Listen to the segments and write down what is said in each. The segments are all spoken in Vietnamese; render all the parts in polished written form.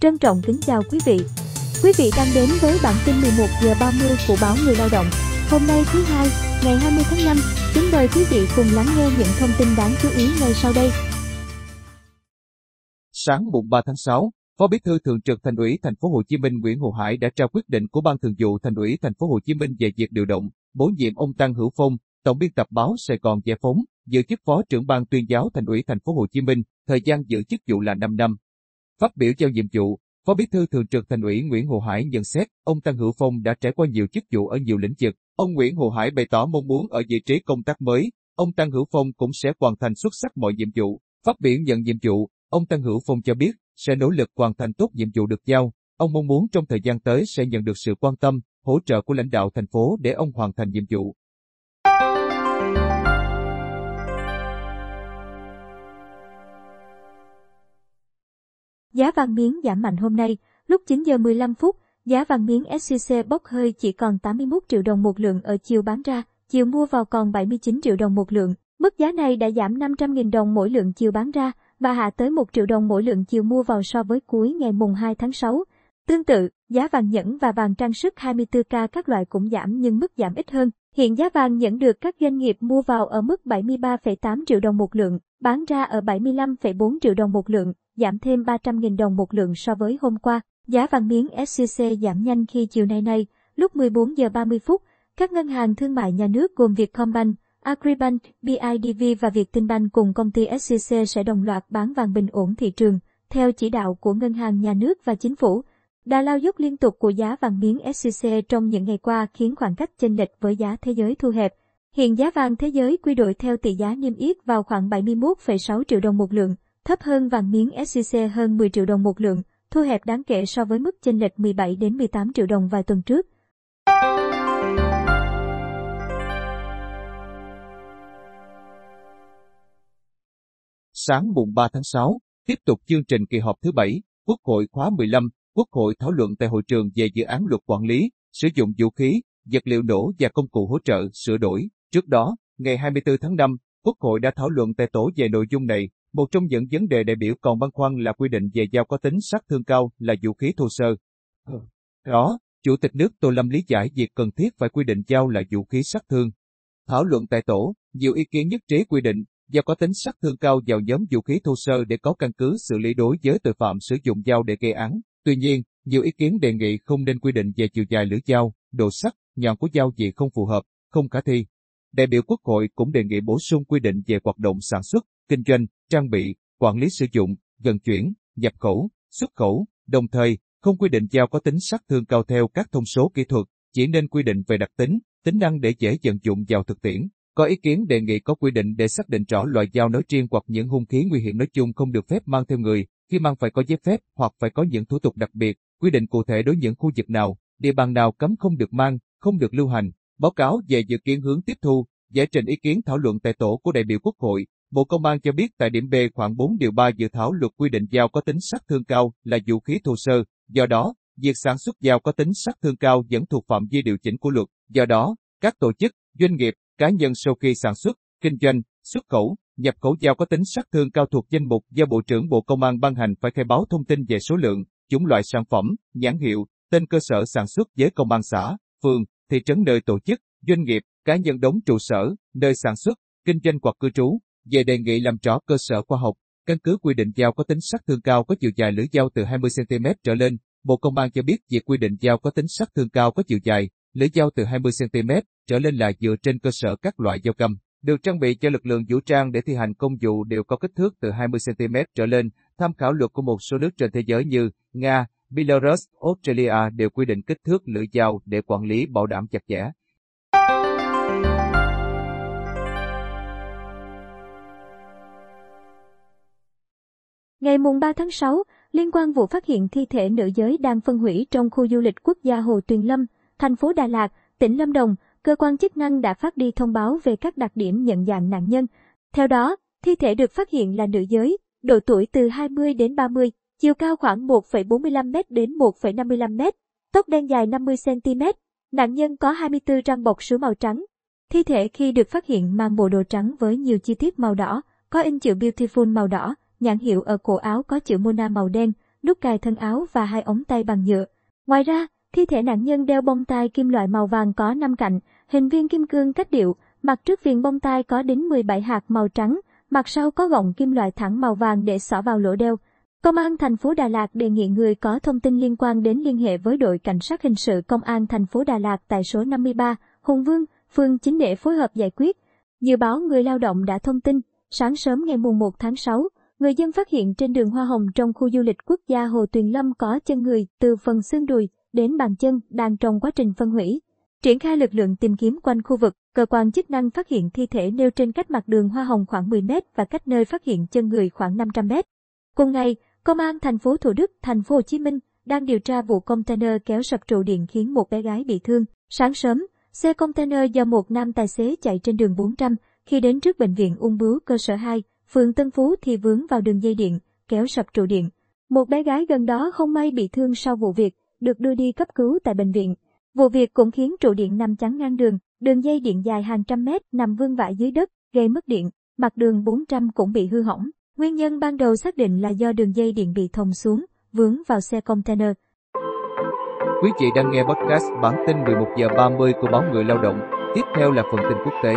Trân trọng kính chào quý vị. Quý vị đang đến với bản tin 11 giờ 30 của Báo Người Lao Động. Hôm nay thứ Hai, ngày 20 tháng 5, kính mời quý vị cùng lắng nghe những thông tin đáng chú ý ngay sau đây. Sáng mùng 3 tháng 6, Phó Bí thư Thường trực Thành ủy Thành phố Hồ Chí Minh Nguyễn Hồ Hải đã trao quyết định của Ban Thường vụ Thành ủy Thành phố Hồ Chí Minh về việc điều động, bổ nhiệm ông Tăng Hữu Phong, Tổng biên tập báo Sài Gòn Giải phóng, giữ chức Phó trưởng Ban Tuyên giáo Thành ủy Thành phố Hồ Chí Minh, thời gian giữ chức vụ là 5 năm. Phát biểu giao nhiệm vụ, Phó Bí thư Thường trực Thành ủy Nguyễn Hồ Hải nhận xét, ông Tăng Hữu Phong đã trải qua nhiều chức vụ ở nhiều lĩnh vực. Ông Nguyễn Hồ Hải bày tỏ mong muốn ở vị trí công tác mới, ông Tăng Hữu Phong cũng sẽ hoàn thành xuất sắc mọi nhiệm vụ. Phát biểu nhận nhiệm vụ, ông Tăng Hữu Phong cho biết sẽ nỗ lực hoàn thành tốt nhiệm vụ được giao. Ông mong muốn trong thời gian tới sẽ nhận được sự quan tâm, hỗ trợ của lãnh đạo thành phố để ông hoàn thành nhiệm vụ. Giá vàng miếng giảm mạnh hôm nay, lúc 9 giờ 15 phút, giá vàng miếng SJC bốc hơi chỉ còn 81 triệu đồng một lượng ở chiều bán ra, chiều mua vào còn 79 triệu đồng một lượng. Mức giá này đã giảm 500.000 đồng mỗi lượng chiều bán ra và hạ tới 1 triệu đồng mỗi lượng chiều mua vào so với cuối ngày mùng 2 tháng 6. Tương tự, giá vàng nhẫn và vàng trang sức 24K các loại cũng giảm nhưng mức giảm ít hơn. Hiện giá vàng nhẫn được các doanh nghiệp mua vào ở mức 73,8 triệu đồng một lượng, bán ra ở 75,4 triệu đồng một lượng, giảm thêm 300.000 đồng một lượng so với hôm qua. Giá vàng miếng SJC giảm nhanh khi chiều nay, lúc 14 giờ 30 phút, các ngân hàng thương mại nhà nước gồm Vietcombank, Agribank, BIDV và Vietinbank cùng công ty SJC sẽ đồng loạt bán vàng bình ổn thị trường, theo chỉ đạo của ngân hàng nhà nước và chính phủ. Đà lao dốc liên tục của giá vàng miếng SJC trong những ngày qua khiến khoảng cách chênh lệch với giá thế giới thu hẹp. Hiện giá vàng thế giới quy đổi theo tỷ giá niêm yết vào khoảng 71,6 triệu đồng một lượng, thấp hơn vàng miếng SJC hơn 10 triệu đồng một lượng, thu hẹp đáng kể so với mức chênh lệch 17 đến 18 triệu đồng vài tuần trước. Sáng mùng 3 tháng 6, tiếp tục chương trình kỳ họp thứ 7, Quốc hội khóa 15, Quốc hội thảo luận tại hội trường về dự án luật quản lý, sử dụng vũ khí, vật liệu nổ và công cụ hỗ trợ sửa đổi. Trước đó, ngày 24 tháng 5, Quốc hội đã thảo luận tại tổ về nội dung này. Một trong những vấn đề đại biểu còn băn khoăn là quy định về dao có tính sát thương cao là vũ khí thô sơ. Đó, Chủ tịch nước Tô Lâm lý giải việc cần thiết phải quy định dao là vũ khí sát thương. Thảo luận tại tổ, nhiều ý kiến nhất trí quy định dao có tính sát thương cao vào nhóm vũ khí thô sơ để có căn cứ xử lý đối với tội phạm sử dụng dao để gây án. Tuy nhiên, nhiều ý kiến đề nghị không nên quy định về chiều dài lưỡi dao, độ sắc, nhọn của dao vì không phù hợp, không khả thi. Đại biểu Quốc hội cũng đề nghị bổ sung quy định về hoạt động sản xuất, kinh doanh, trang bị, quản lý sử dụng, vận chuyển, nhập khẩu, xuất khẩu, đồng thời không quy định dao có tính sát thương cao theo các thông số kỹ thuật, chỉ nên quy định về đặc tính, tính năng để dễ vận dụng vào thực tiễn. Có ý kiến đề nghị có quy định để xác định rõ loại dao nói riêng hoặc những hung khí nguy hiểm nói chung không được phép mang theo người, khi mang phải có giấy phép hoặc phải có những thủ tục đặc biệt, quy định cụ thể đối những khu vực nào, địa bàn nào cấm không được mang, không được lưu hành. Báo cáo về dự kiến hướng tiếp thu, giải trình ý kiến thảo luận tại tổ của đại biểu Quốc hội. Bộ Công an cho biết tại điểm B khoảng 4 điều 3 dự thảo luật quy định dao có tính sát thương cao là vũ khí thô sơ, do đó, việc sản xuất dao có tính sát thương cao vẫn thuộc phạm vi điều chỉnh của luật, do đó, các tổ chức, doanh nghiệp, cá nhân sau khi sản xuất, kinh doanh, xuất khẩu, nhập khẩu dao có tính sát thương cao thuộc danh mục do Bộ trưởng Bộ Công an ban hành phải khai báo thông tin về số lượng, chủng loại sản phẩm, nhãn hiệu, tên cơ sở sản xuất với công an xã, phường, thị trấn nơi tổ chức, doanh nghiệp, cá nhân đóng trụ sở, nơi sản xuất, kinh doanh hoặc cư trú. Về đề nghị làm rõ cơ sở khoa học, căn cứ quy định dao có tính sát thương cao có chiều dài lưỡi dao từ 20 cm trở lên, Bộ Công an cho biết việc quy định dao có tính sát thương cao có chiều dài lưỡi dao từ 20 cm trở lên là dựa trên cơ sở các loại dao cầm được trang bị cho lực lượng vũ trang để thi hành công vụ đều có kích thước từ 20 cm trở lên. Tham khảo luật của một số nước trên thế giới như Nga, Belarus, Australia đều quy định kích thước lưỡi dao để quản lý bảo đảm chặt chẽ. Ngày mùng 3 tháng 6, liên quan vụ phát hiện thi thể nữ giới đang phân hủy trong khu du lịch quốc gia Hồ Tuyền Lâm, thành phố Đà Lạt, tỉnh Lâm Đồng, cơ quan chức năng đã phát đi thông báo về các đặc điểm nhận dạng nạn nhân. Theo đó, thi thể được phát hiện là nữ giới, độ tuổi từ 20 đến 30, chiều cao khoảng 1,45 m đến 1,55 m, tóc đen dài 50 cm, nạn nhân có 24 răng bọc sứ màu trắng. Thi thể khi được phát hiện mang bộ đồ trắng với nhiều chi tiết màu đỏ, có in chữ Beautiful màu đỏ. Nhãn hiệu ở cổ áo có chữ Mona màu đen, đúc cài thân áo và hai ống tay bằng nhựa. Ngoài ra, thi thể nạn nhân đeo bông tai kim loại màu vàng có 5 cạnh, hình viên kim cương cách điệu, mặt trước viền bông tai có đến 17 hạt màu trắng, mặt sau có gọng kim loại thẳng màu vàng để xỏ vào lỗ đeo. Công an thành phố Đà Lạt đề nghị người có thông tin liên quan đến liên hệ với đội cảnh sát hình sự Công an thành phố Đà Lạt tại số 53, Hùng Vương, phường 9 để phối hợp giải quyết. Như Báo Người Lao Động đã thông tin, sáng sớm ngày 1 tháng 6, người dân phát hiện trên đường Hoa Hồng trong khu du lịch quốc gia Hồ Tuyền Lâm có chân người từ phần xương đùi đến bàn chân đang trong quá trình phân hủy. Triển khai lực lượng tìm kiếm quanh khu vực, cơ quan chức năng phát hiện thi thể nêu trên cách mặt đường Hoa Hồng khoảng 10 mét và cách nơi phát hiện chân người khoảng 500 mét. Cùng ngày, Công an thành phố Thủ Đức, thành phố Hồ Chí Minh đang điều tra vụ container kéo sập trụ điện khiến một bé gái bị thương. Sáng sớm, xe container do một nam tài xế chạy trên đường 400, khi đến trước Bệnh viện Ung bướu cơ sở 2, phường Tân Phú thì vướng vào đường dây điện, kéo sập trụ điện. Một bé gái gần đó không may bị thương sau vụ việc, được đưa đi cấp cứu tại bệnh viện. Vụ việc cũng khiến trụ điện nằm chắn ngang đường, đường dây điện dài hàng trăm mét nằm vương vãi dưới đất, gây mất điện, mặt đường 400 cũng bị hư hỏng. Nguyên nhân ban đầu xác định là do đường dây điện bị thòng xuống, vướng vào xe container. Quý vị đang nghe podcast bản tin 11 giờ 30 của Báo Người Lao Động. Tiếp theo là phần tin quốc tế.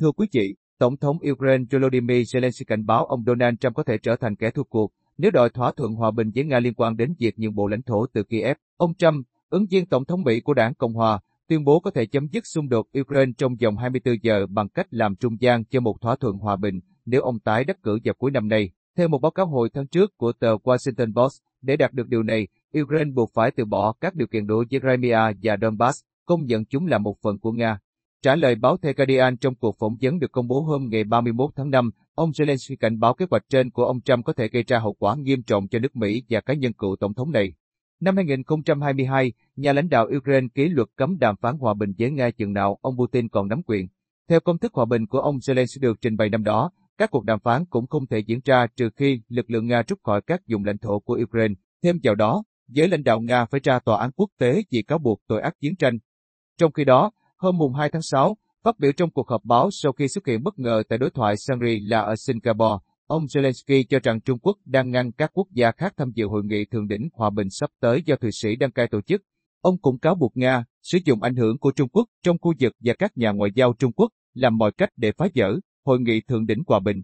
Thưa quý vị, Tổng thống Ukraine Volodymyr Zelensky cảnh báo ông Donald Trump có thể trở thành kẻ thua cuộc nếu đòi thỏa thuận hòa bình với Nga liên quan đến việc nhượng bộ lãnh thổ từ Kiev. Ông Trump, ứng viên Tổng thống Mỹ của đảng Cộng hòa, tuyên bố có thể chấm dứt xung đột Ukraine trong vòng 24 giờ bằng cách làm trung gian cho một thỏa thuận hòa bình nếu ông tái đắc cử vào cuối năm nay. Theo một báo cáo hồi tháng trước của tờ Washington Post, để đạt được điều này, Ukraine buộc phải từ bỏ các điều kiện đối với Crimea và Donbass, công nhận chúng là một phần của Nga. Trả lời báo The Guardian trong cuộc phỏng vấn được công bố hôm ngày 31 tháng 5, ông Zelensky cảnh báo kế hoạch trên của ông Trump có thể gây ra hậu quả nghiêm trọng cho nước Mỹ và cá nhân cựu tổng thống này. Năm 2022, nhà lãnh đạo Ukraine ký luật cấm đàm phán hòa bình với Nga chừng nào ông Putin còn nắm quyền. Theo công thức hòa bình của ông Zelensky được trình bày năm đó, các cuộc đàm phán cũng không thể diễn ra trừ khi lực lượng Nga rút khỏi các vùng lãnh thổ của Ukraine. Thêm vào đó, giới lãnh đạo Nga phải ra tòa án quốc tế vì cáo buộc tội ác chiến tranh. Trong khi đó, hôm 2 tháng 6, phát biểu trong cuộc họp báo sau khi xuất hiện bất ngờ tại đối thoại Shangri-La ở Singapore, ông Zelensky cho rằng Trung Quốc đang ngăn các quốc gia khác tham dự hội nghị thượng đỉnh hòa bình sắp tới do Thụy Sĩ đăng cai tổ chức. Ông cũng cáo buộc Nga sử dụng ảnh hưởng của Trung Quốc trong khu vực và các nhà ngoại giao Trung Quốc làm mọi cách để phá vỡ hội nghị thượng đỉnh hòa bình.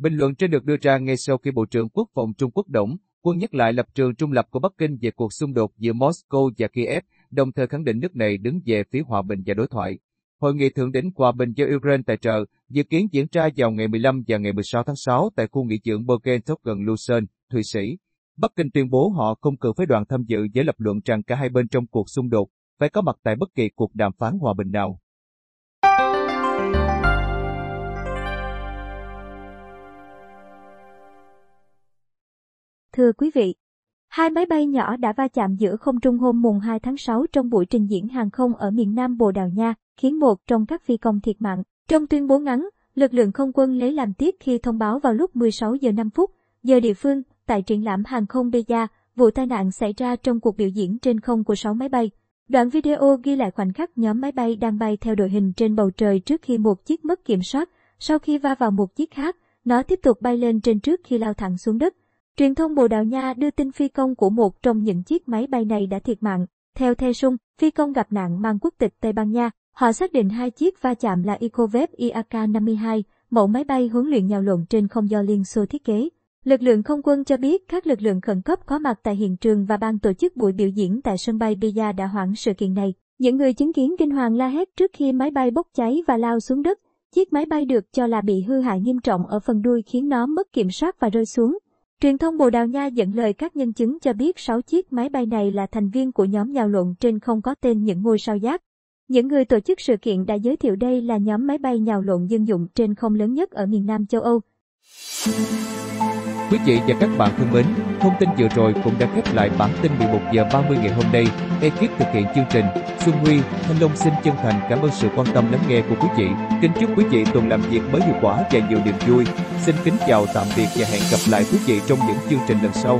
Bình luận trên được đưa ra ngay sau khi Bộ trưởng Quốc phòng Trung Quốc Đổng Quân nhắc lại lập trường trung lập của Bắc Kinh về cuộc xung đột giữa Moscow và Kiev, đồng thời khẳng định nước này đứng về phía hòa bình và đối thoại. Hội nghị thượng đỉnh hòa bình do Ukraine tài trợ dự kiến diễn ra vào ngày 15 và ngày 16 tháng 6 tại khu nghỉ dưỡng Bokenstock gần Lucen, Thụy Sĩ. Bắc Kinh tuyên bố họ không cần phái đoàn tham dự với lập luận rằng cả hai bên trong cuộc xung đột phải có mặt tại bất kỳ cuộc đàm phán hòa bình nào. Thưa quý vị, hai máy bay nhỏ đã va chạm giữa không trung hôm mùng 2 tháng 6 trong buổi trình diễn hàng không ở miền nam Bồ Đào Nha, khiến một trong các phi công thiệt mạng. Trong tuyên bố ngắn, lực lượng không quân lấy làm tiếc khi thông báo vào lúc 16:05 giờ địa phương tại triển lãm hàng không Beja, vụ tai nạn xảy ra trong cuộc biểu diễn trên không của 6 máy bay. Đoạn video ghi lại khoảnh khắc nhóm máy bay đang bay theo đội hình trên bầu trời trước khi một chiếc mất kiểm soát, sau khi va vào một chiếc khác, nó tiếp tục bay lên trên trước khi lao thẳng xuống đất. Truyền thông Bồ Đào Nha đưa tin phi công của một trong những chiếc máy bay này đã thiệt mạng. Theo The Sun, phi công gặp nạn mang quốc tịch Tây Ban Nha. Họ xác định hai chiếc va chạm là Ecojet IAK-52, mẫu máy bay huấn luyện nhào lộn trên không do Liên Xô thiết kế. Lực lượng không quân cho biết các lực lượng khẩn cấp có mặt tại hiện trường và ban tổ chức buổi biểu diễn tại sân bay Beja đã hoãn sự kiện này. Những người chứng kiến kinh hoàng la hét trước khi máy bay bốc cháy và lao xuống đất. Chiếc máy bay được cho là bị hư hại nghiêm trọng ở phần đuôi khiến nó mất kiểm soát và rơi xuống. Truyền thông Bồ Đào Nha dẫn lời các nhân chứng cho biết 6 chiếc máy bay này là thành viên của nhóm nhào lộn trên không có tên những ngôi sao giác. Những người tổ chức sự kiện đã giới thiệu đây là nhóm máy bay nhào lộn dân dụng trên không lớn nhất ở miền Nam châu Âu. Quý vị và các bạn thân mến, thông tin vừa rồi cũng đã khép lại bản tin 11 giờ 30 ngày hôm nay. Ekip thực hiện chương trình Xuân Huy, Thanh Long xin chân thành cảm ơn sự quan tâm lắng nghe của quý vị. Kính chúc quý vị tuần làm việc mới hiệu quả và nhiều niềm vui. Xin kính chào tạm biệt và hẹn gặp lại quý vị trong những chương trình lần sau.